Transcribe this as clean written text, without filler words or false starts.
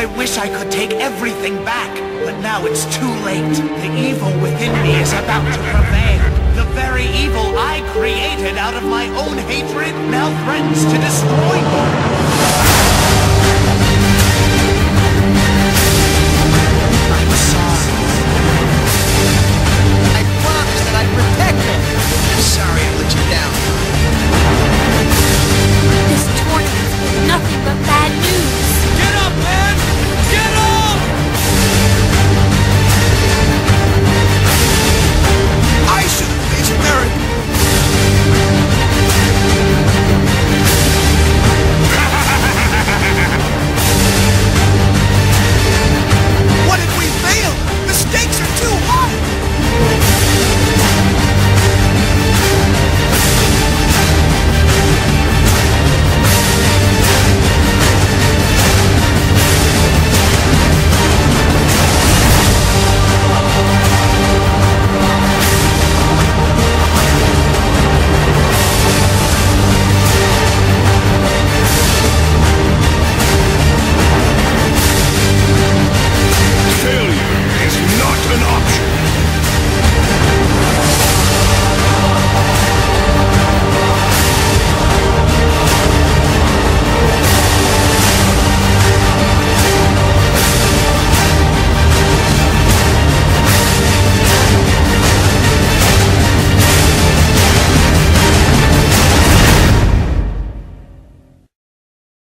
I wish I could take everything back, but now it's too late. The evil within me is about to prevail. The very evil I created out of my own hatred now threatens to destroy me.